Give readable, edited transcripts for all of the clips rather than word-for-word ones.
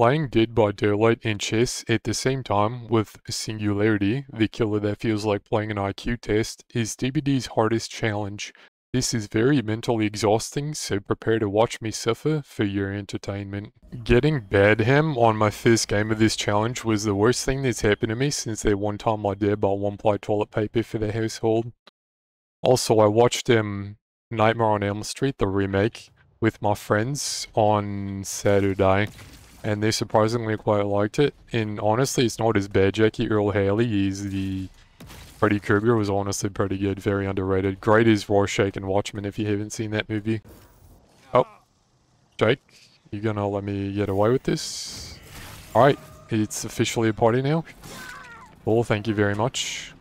Playing Dead by Daylight and chess at the same time with Singularity, the killer that feels like playing an IQ test, is DBD's hardest challenge. This is very mentally exhausting, so prepare to watch me suffer for your entertainment. Getting Badham on my first game of this challenge was the worst thing that's happened to me since that one time I did buy one ply toilet paper for the household. Also, I watched Nightmare on Elm Street, the remake, with my friends on Saturday. And they surprisingly quite liked it. And honestly, it's not as bad. Jackie Earle Haley is the Freddy Krueger, was honestly pretty good, very underrated. Great is Rorschach and Watchmen if you haven't seen that movie. Oh, Jake, you gonna let me get away with this? Alright, it's officially a party now. Well, thank you very much.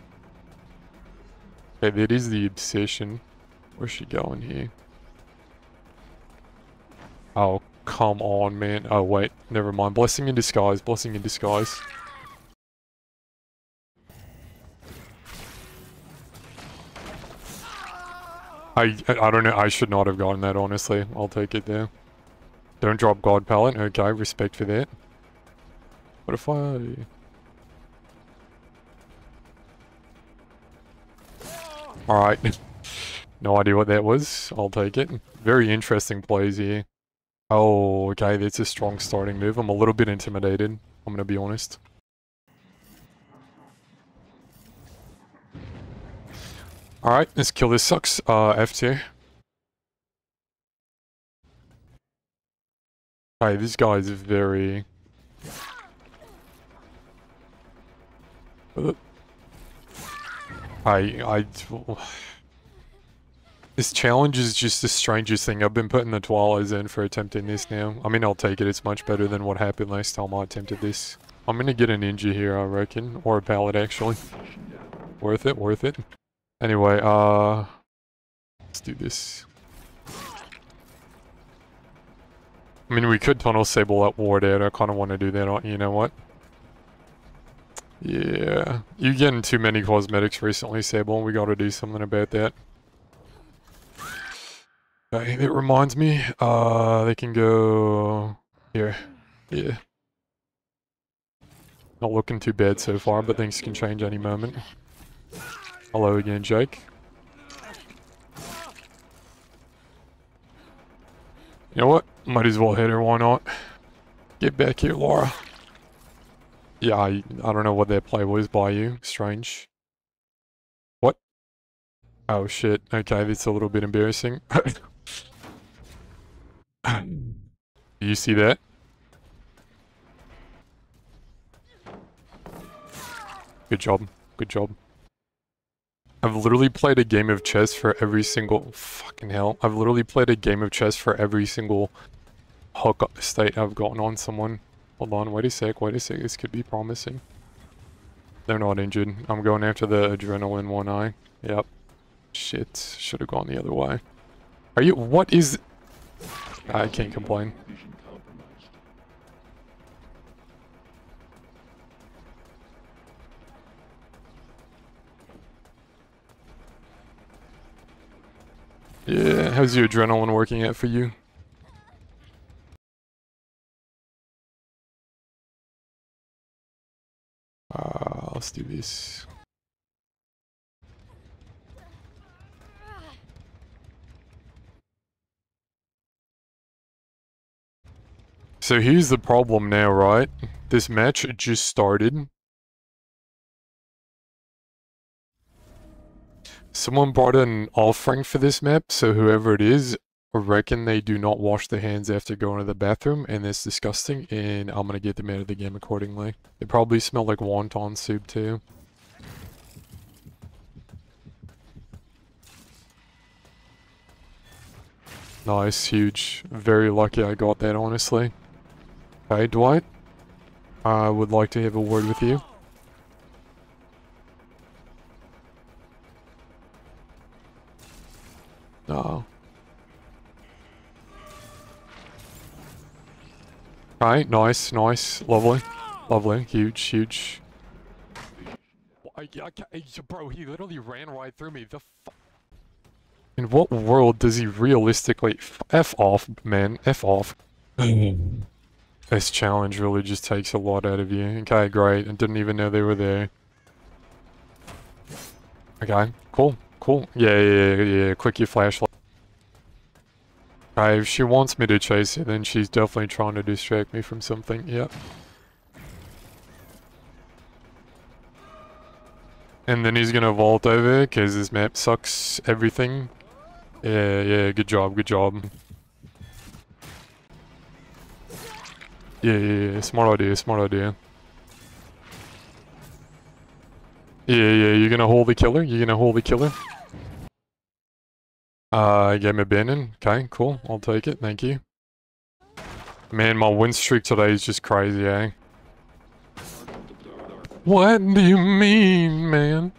Okay, that is the obsession. Where's she going here? Oh, come on, man. Oh, wait. Never mind. Blessing in disguise. Blessing in disguise. I don't know. I should not have gotten that, honestly. I'll take it there. Don't drop God pallet. Okay, respect for that. What if I... Alright. No idea what that was. I'll take it. Very interesting plays here. Oh, okay, that's a strong starting move. I'm a little bit intimidated, I'm gonna be honest. Alright, let's kill this sucks. F2. Hey, this guy is very... This challenge is just the strangest thing. I've been putting the Twilight Zone for attempting this now. I mean, I'll take it. It's much better than what happened last time I attempted this. I'm gonna get an injury here, I reckon. Or a pallet, actually. Worth it, worth it. Anyway, let's do this. I mean, we could tunnel Sable up ward out. I kind of want to do that. You know what? Yeah. You're getting too many cosmetics recently, Sable. We gotta do something about that. Okay, it reminds me, they can go here. Yeah. Not looking too bad so far, but things can change any moment. Hello again, Jake. You know what? Might as well hit her, why not? Get back here, Laura. Yeah, I don't know what that play was by you. Strange. What? Oh shit, okay, that's a little bit embarrassing. Do you see that? Good job. Good job. I've literally played a game of chess for every single... Fucking hell. I've literally played a game of chess for every single hookup state I've gotten on someone. Hold on, wait a sec, wait a sec. This could be promising. They're not injured. I'm going after the adrenaline one eye. Yep. Shit. Should have gone the other way. Are you... What is... I can't complain. Yeah, how's your adrenaline working out for you? Let's do this. So here's the problem now, right? This match just started. Someone brought an offering for this map, so whoever it is, I reckon they do not wash their hands after going to the bathroom, and that's disgusting, and I'm gonna get them out of the game accordingly. They probably smell like wonton soup too. Nice, huge. Very lucky I got that, honestly. Hey, Dwight, I would like to have a word with you. No. Alright, nice, nice, lovely, lovely, huge, huge. Bro, he literally ran right through me, the fuck. In what world does he realistically... F off, man, F off. This challenge really just takes a lot out of you. Okay, great. I didn't even know they were there. Okay, cool, cool. Yeah. Click your flashlight. Okay, if she wants me to chase her, then she's definitely trying to distract me from something. Yep. And then he's gonna vault over, because this map sucks everything. Yeah, good job, good job. Yeah, smart idea, smart idea. Yeah, you're gonna hold the killer, you're gonna hold the killer. Game abandoned, okay, cool, I'll take it, thank you. Man, my win streak today is just crazy, eh? What do you mean, man?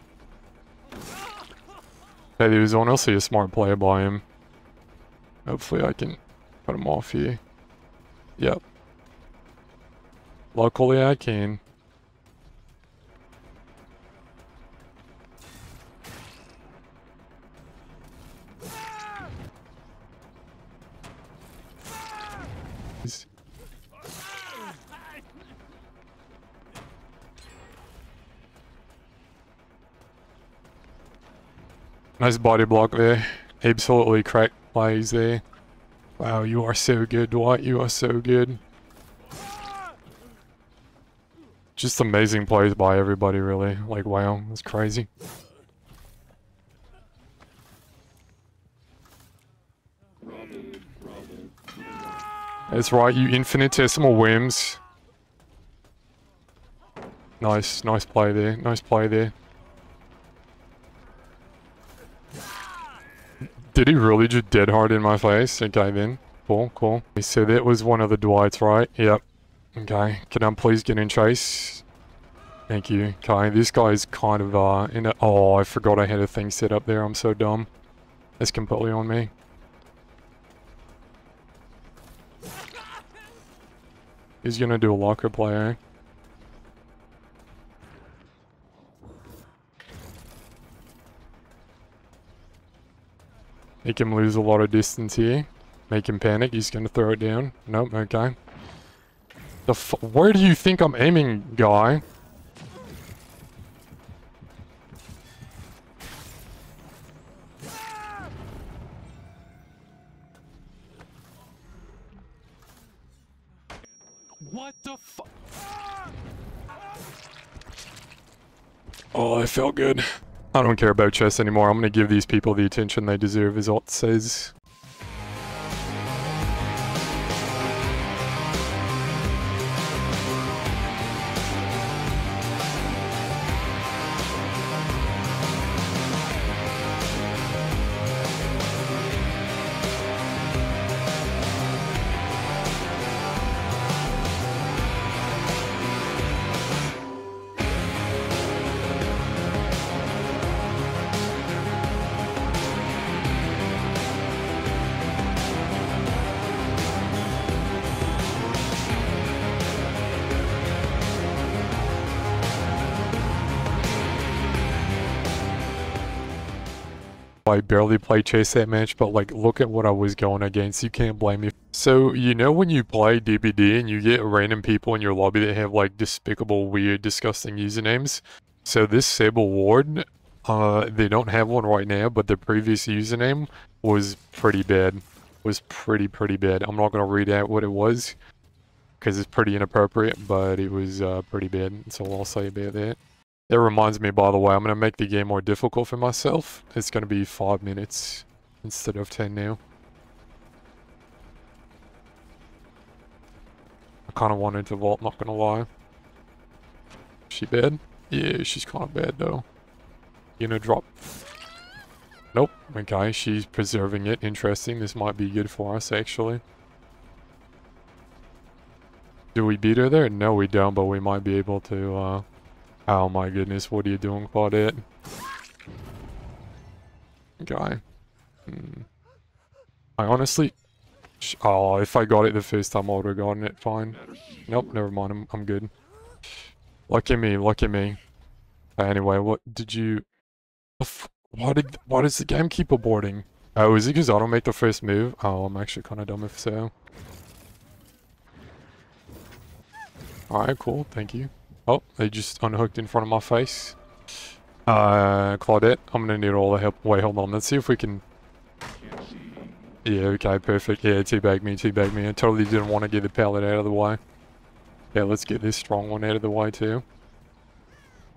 Hey, there was honestly a smart player by him. Hopefully I can cut him off here. Yep. Luckily I can. Nice body block there. Absolutely cracked plays there. Wow, you are so good, Dwight. You are so good. Just amazing plays by everybody, really. Like, wow, that's crazy. That's right, you infinitesimal whims. Nice, nice play there. Nice play there. Did he really just dead hard in my face? Okay then. Cool, cool. So that was one of the Dwights, right? Yep. Okay. Can I please get in chase? Thank you. Okay, this guy's kind of in a... Oh, I forgot I had a thing set up there. I'm so dumb. That's completely on me. He's gonna do a locker play, eh? Make him lose a lot of distance here. Make him panic. He's gonna throw it down. Nope, okay. The f where do you think I'm aiming, guy? What the f... Oh, that felt good. I don't care about chess anymore. I'm gonna give these people the attention they deserve, as Alt says. I barely played chase that match, but like, look at what I was going against. You can't blame me. So, you know when you play DBD and you get random people in your lobby that have like despicable, weird, disgusting usernames? So this Sable Ward, they don't have one right now, but the previous username was pretty bad. Was pretty bad. I'm not going to read out what it was, because it's pretty inappropriate, but it was pretty bad. That's all I'll say about that. That reminds me, by the way, I'm going to make the game more difficult for myself. It's going to be 5 minutes instead of 10 now. I kind of wanted to vault, not going to lie. She bad? Yeah, she's kind of bad, though. You know, drop. Nope. Okay, she's preserving it. Interesting. This might be good for us, actually. Do we beat her there? No, we don't, but we might be able to... Oh my goodness, what are you doing, Claudette? Okay. I honestly... Oh, if I got it the first time, I would have gotten it fine. Nope, never mind, I'm good. Lucky me, lucky me. Anyway, what did you... Why does the game keep aborting? Oh, is it because I don't make the first move? Oh, I'm actually kind of dumb if so. Alright, cool, thank you. Oh, they just unhooked in front of my face. Claudette, I'm gonna need all the help. Wait, hold on, let's see if we can... Yeah, okay, perfect. Yeah, teabag me, teabag me. I totally didn't want to get the pallet out of the way. Yeah, let's get this strong one out of the way too.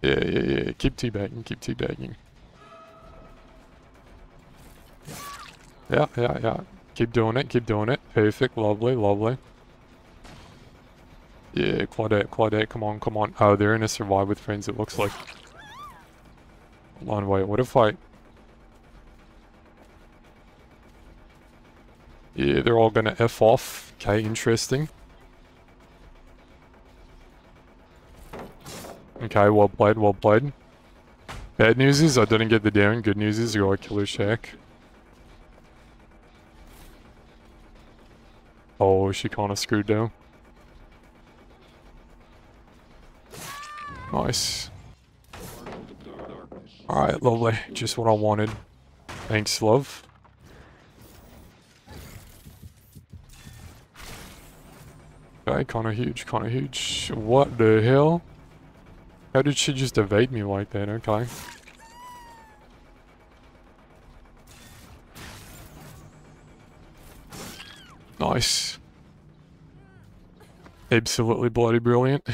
Yeah, yeah, yeah, keep teabagging, keep teabagging. Yeah, yeah, yeah. Keep doing it. Perfect, lovely, lovely. Yeah, Claudette, Claudette, come on, come on. Oh, they're in a survive with friends, it looks like. Hold on, wait, what if I... Yeah, they're all gonna F off. Okay, interesting. Okay, well played, well played. Bad news is I didn't get the down, good news is you got a killer shack. Oh, she kinda screwed down. Nice. Alright, lovely. Just what I wanted. Thanks, love. Okay, kinda huge, kinda huge. What the hell? How did she just evade me like that? Okay. Nice. Absolutely bloody brilliant.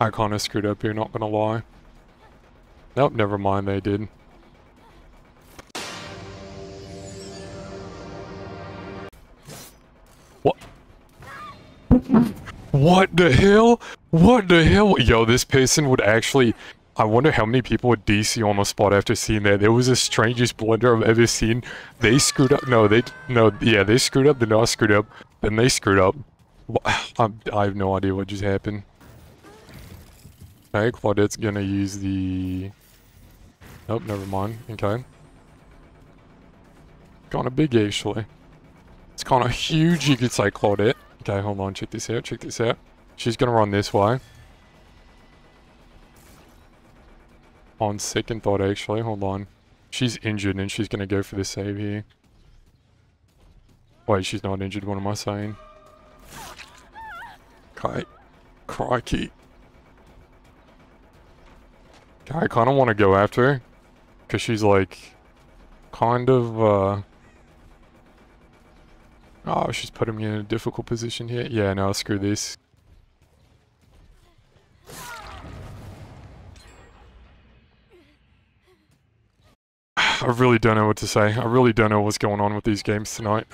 I kinda screwed up here, not gonna lie. Nope, never mind, they did. What? What the hell? What the hell? Yo, this person would actually... I wonder how many people would DC on the spot after seeing that. It was the strangest blunder I've ever seen. They screwed up. No, they... No, yeah, they screwed up, then I screwed up, then they screwed up. I have no idea what just happened. Okay, Claudette's gonna use the... Nope, never mind. Okay. Kinda big, actually. It's kinda huge, you could say, Claudette. Okay, hold on, check this out, check this out. She's gonna run this way. On second thought, actually, hold on. She's injured and she's gonna go for the save here. Wait, she's not injured, what am I saying? Okay. Crikey. I kind of want to go after her, because she's like, kind of, oh, she's putting me in a difficult position here. Yeah, no, screw this. I really don't know what to say. I really don't know what's going on with these games tonight.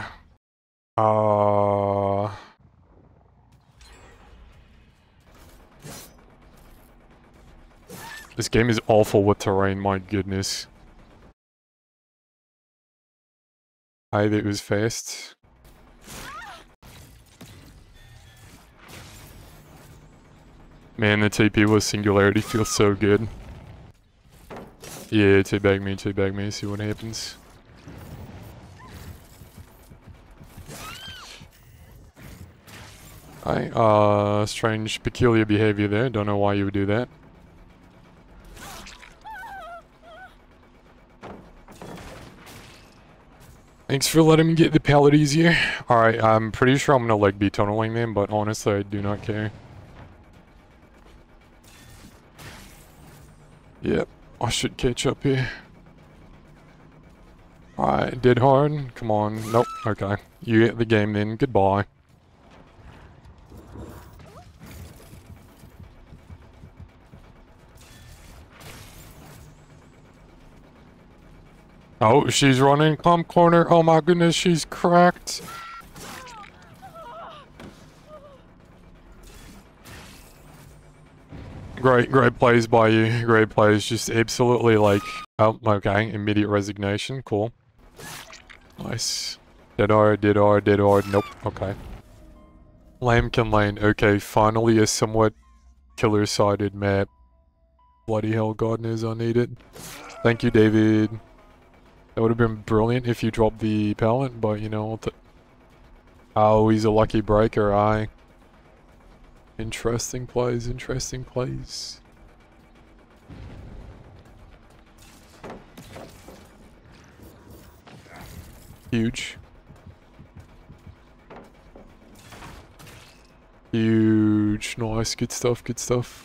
This game is awful with terrain, my goodness. Hey, that was fast. Man, the TP with Singularity feels so good. Yeah, teabag me, see what happens. Hey, strange, peculiar behavior there, don't know why you would do that. Thanks for letting me get the pallet easier. Alright, I'm pretty sure I'm gonna like be tunneling them, but honestly I do not care. Yep, I should catch up here. Alright, Dead Hard. Come on. Nope, okay. You get the game then. Goodbye. Oh, she's running Clump Corner. Oh my goodness, she's cracked. Great, great plays by you. Great plays. Just absolutely like... Oh, okay. Immediate resignation. Cool. Nice. Dead hard, dead hard, dead hard. Nope. Okay. Lambkin Lane. Okay, finally a somewhat killer-sided map. Bloody hell, God knows I need it. Thank you, David. That would have been brilliant if you dropped the pallet, but you know... Oh, he's a lucky breaker, aye. Interesting plays, interesting plays. Huge. Huge. Nice. Good stuff. Good stuff.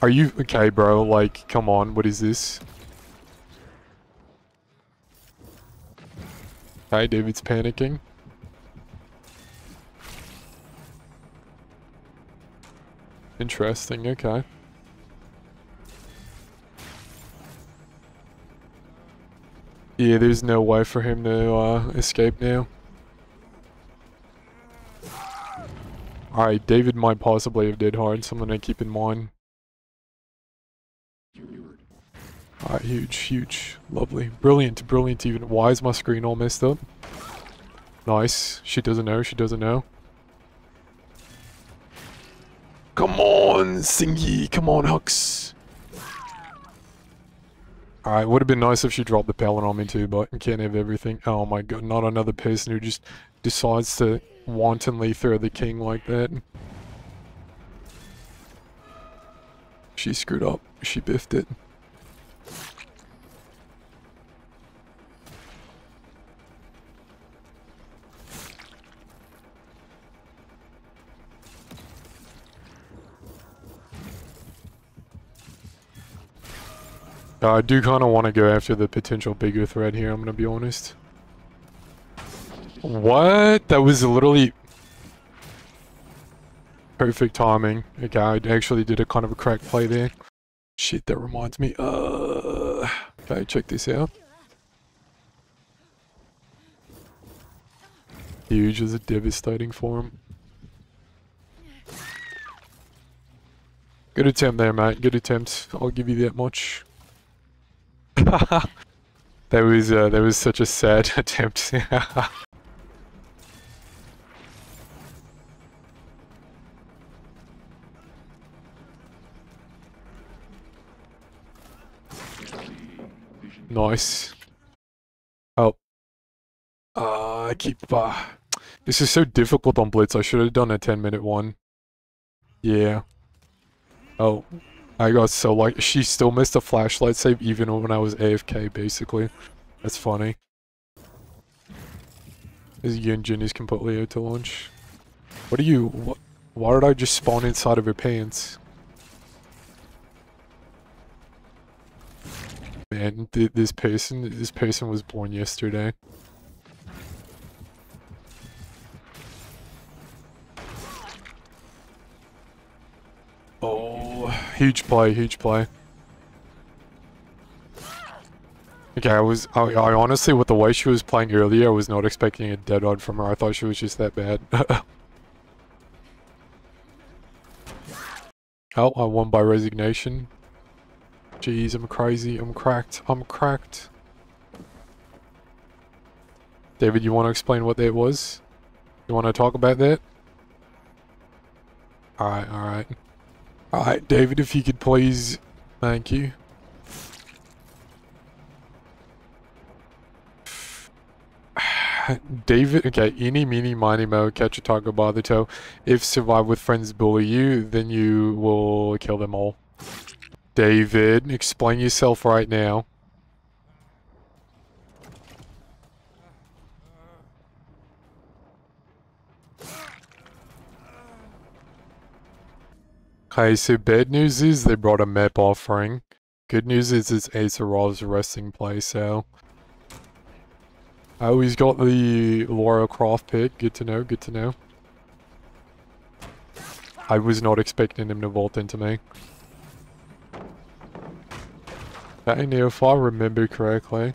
Are you okay, bro? Like, come on. What is this? Okay, David's panicking. Interesting. Okay. Yeah, there's no way for him to escape now. Alright, David might possibly have Dead Hard, so I'm gonna keep in mind. Alright, huge, huge. Lovely. Brilliant, brilliant even. Why is my screen all messed up? Nice. She doesn't know, she doesn't know. Come on, Singy! Come on, Hux! Alright, would have been nice if she dropped the pallet on me too, but you can't have everything. Oh my god, not another person who just decides to wantonly throw the king like that. She screwed up. She biffed it. I do kind of want to go after the potential bigger threat here, I'm going to be honest. What? That was literally perfect timing. Okay, I actually did a kind of a crack play there. Shit, that reminds me. Okay, check this out. Huge, is it devastating for him? Good attempt there, mate. Good attempt. I'll give you that much. That was such a sad attempt. Nice. Oh. I keep... this is so difficult on Blitz. I should have done a 10-minute one. Yeah. Oh. I got so like she still missed a flashlight save even when I was AFK basically. That's funny. This Yunjin is completely out to lunch. What are you? Why did I just spawn inside of her pants? Man, this person was born yesterday. Huge play, huge play. Okay, I honestly, with the way she was playing earlier, I was not expecting a dead odd from her. I thought she was just that bad. Oh, I won by resignation. Jeez, I'm crazy. I'm cracked. I'm cracked. David, you want to explain what that was? You want to talk about that? Alright, alright. Alright, David, if you could please... Thank you. David, okay, eeny, meeny, miny, mo, catch a tiger by the toe. If survive with friends bully you, then you will kill them all. David, explain yourself right now. Okay, so bad news is they brought a map offering. Good news is it's Acerov's resting place, so... Oh, he's got the Laura Croft pick. Good to know, good to know. I was not expecting him to vault into me. Okay, now if I remember correctly...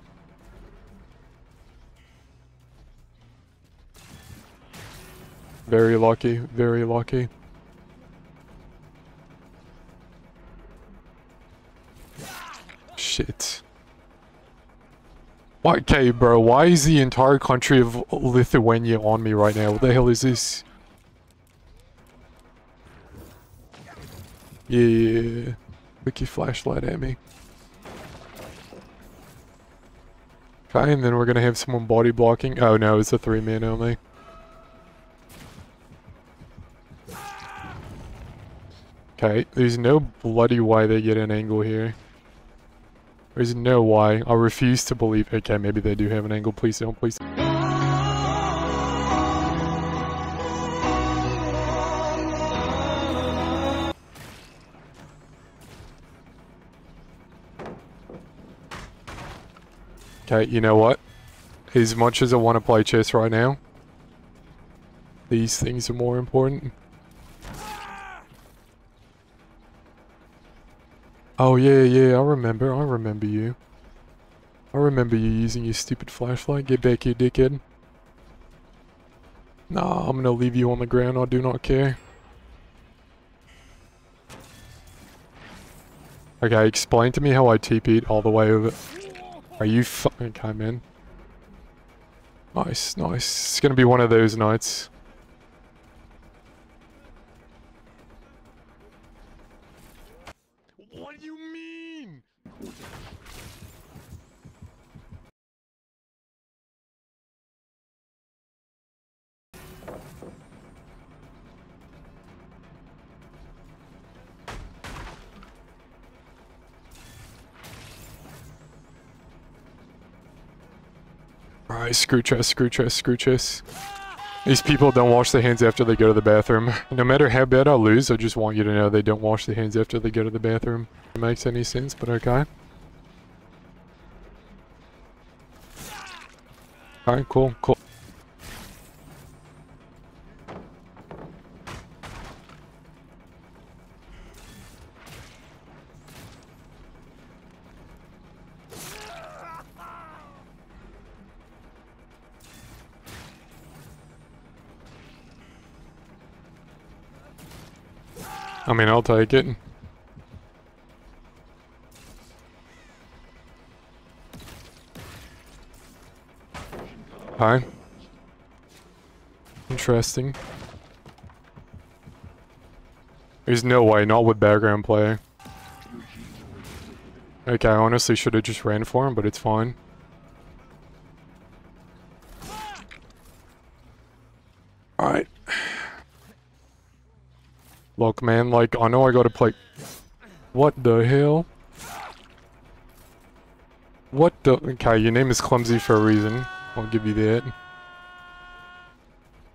Very lucky, very lucky. Shit. Okay, bro, why is the entire country of Lithuania on me right now? What the hell is this? Yeah. Wiki flashlight at me. Okay, and then we're gonna have someone body blocking. Oh no, it's a 3-man only. Okay, there's no bloody way they get an angle here. There's no why. I refuse to believe. Okay, maybe they do have an angle. Please don't. Please don't. Okay, you know what? As much as I want to play chess right now, these things are more important. Oh yeah, yeah, I remember you. I remember you using your stupid flashlight. Get back here, dickhead. Nah, I'm gonna leave you on the ground, I do not care. Okay, explain to me how I TP'd all the way over. Are you fucking okay, man? Nice, nice. It's gonna be one of those nights. What do you mean? Alright, screw chess, screw chess, screw chess. These people don't wash their hands after they go to the bathroom. No matter how bad I lose, I just want you to know they don't wash their hands after they go to the bathroom. It makes any sense, but okay. Alright, cool, cool. I mean, I'll take it. Hi. Interesting. There's no way, not with background player. Okay, I honestly should have just ran for him, but it's fine. Alright. Look, man, like, I know I gotta play... What the hell? What the... Okay, your name is Clumsy for a reason. I'll give you that.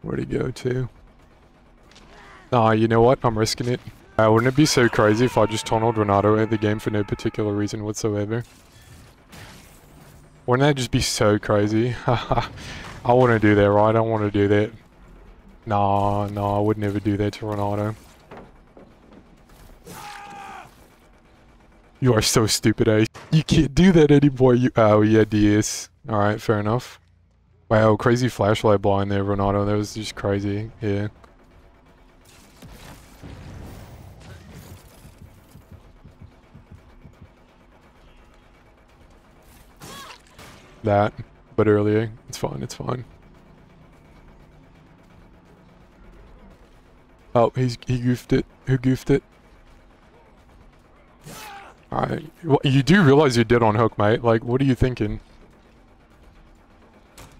Where'd he go to? Nah, you know what? I'm risking it. Wouldn't it be so crazy if I just tunneled Renato out of the game for no particular reason whatsoever? Wouldn't that just be so crazy? Haha. I wanna do that, right? I wanna do that. Nah, nah, I would never do that to Renato. You are so stupid, eh? You can't do that anymore, you- Oh, yeah, DS. Alright, fair enough. Wow, crazy flashlight blind there, Ronaldo. That was just crazy, yeah. That, but earlier. It's fine, it's fine. Oh, he goofed it. Who goofed it? Alright, well, you do realize you're dead on hook, mate. Like, what are you thinking?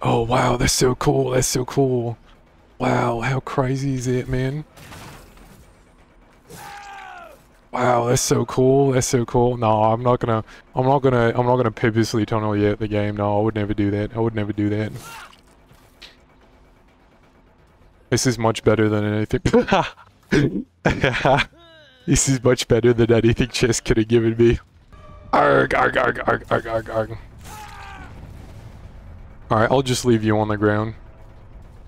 Oh, wow, that's so cool. That's so cool. Wow, how crazy is it, man? Wow, that's so cool. That's so cool. No, I'm not gonna purposely tunnel yet the game. No, I would never do that. I would never do that. This is much better than anything. This is much better than anything chess could have given me. Arg, arg, arg, arg, arg, arg, arg. Alright, I'll just leave you on the ground.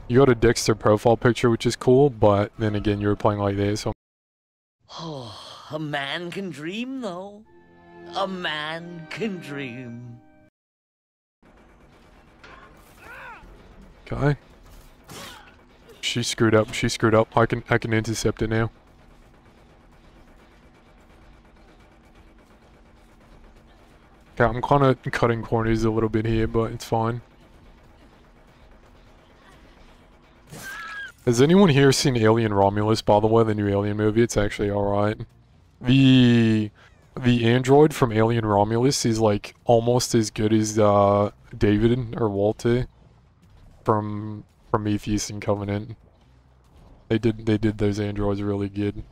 You got a Dexter profile picture, which is cool, but then again, you were playing like this, so... Oh, a man can dream, though. A man can dream. Okay. She screwed up, she screwed up. I can intercept it now. Okay, I'm kind of cutting corners a little bit here, but it's fine. Has anyone here seen Alien Romulus, by the way, the new Alien movie? It's actually alright. The android from Alien Romulus is, like, almost as good as, David or Walter from Prometheus and Covenant. They did those androids really good.